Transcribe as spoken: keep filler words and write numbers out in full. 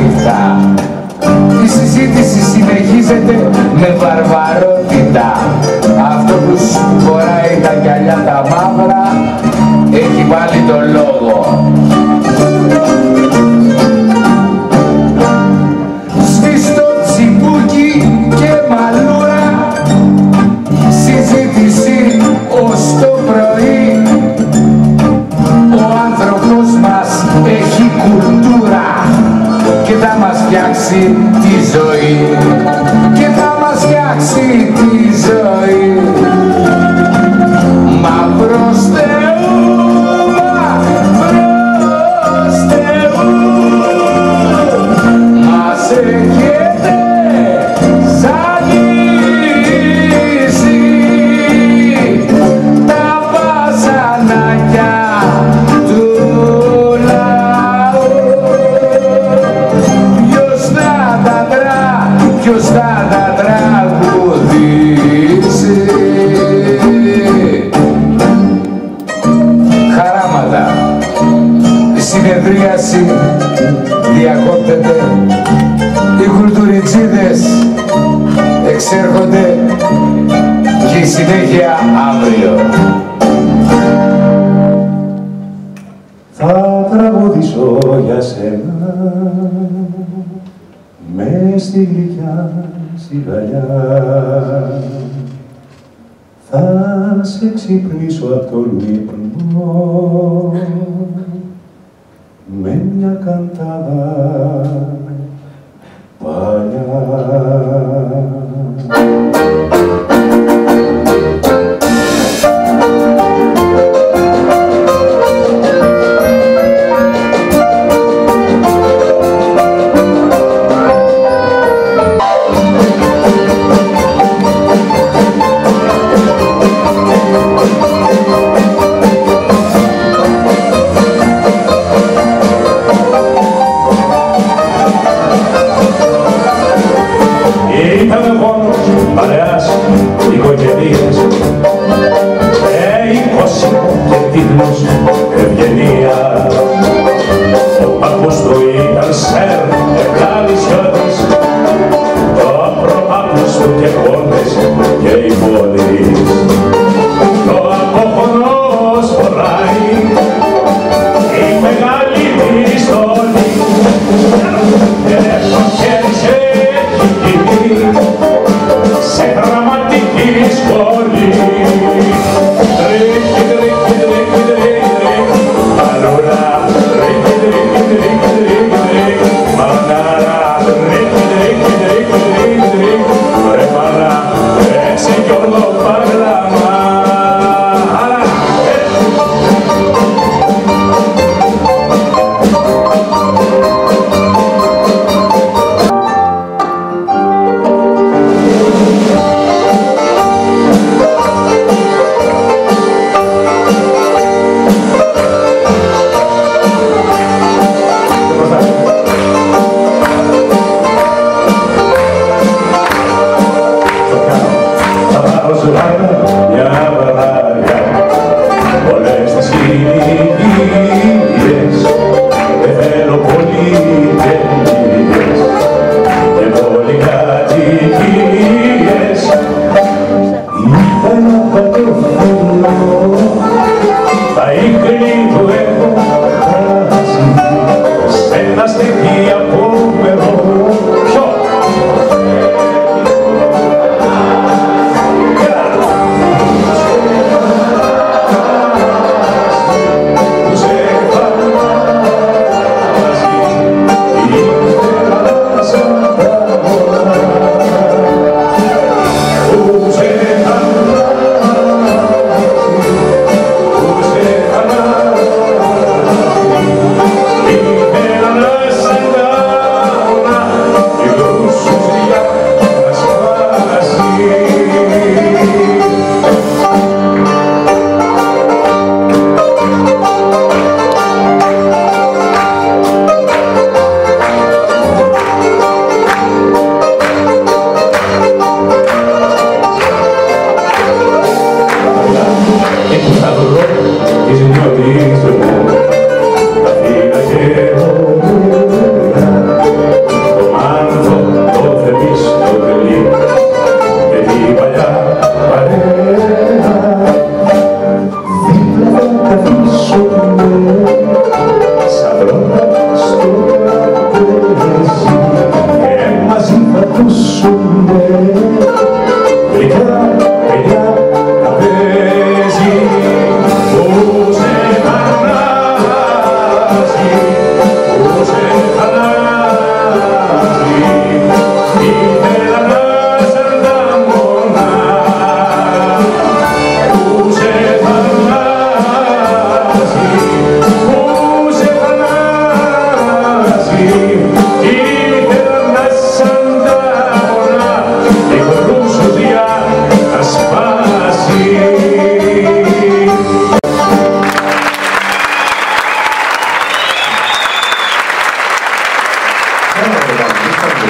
ανοιχτά. Η συζήτηση συνεχίζεται με βαρβαρότητα. Αυτό που σου φοράει τα γυαλιά τα μαύρα έχει πάλι τον λόγο. Σβήστο τσιμπούκι και μαλούρα, συζήτηση ως το πρωί. Ο άνθρωπος μας έχει κουλτούρα και θα μας φτιάξει τη ζωή. Και θα μας φτιάξει τη ζωή. Μα προς Θεού, μα προς Θεού, μας έχετε σανίσει τα βασανάκια του λαού. Ποιος θα τα δρά, ποιος θα τα τραγουδήσει. Χαράματα. Η συνεδρίαση διακόπτεται. Οι κουλτουριτσίδες εξέρχονται και η συνέχεια αύριο. Θα τραγουδήσω για σένα μες στη γλυκιά σιγαλιά. Θα σε ξυπνήσω απ' τον ύπνο με μια καντάδα παλιά. Ευχαριστώ.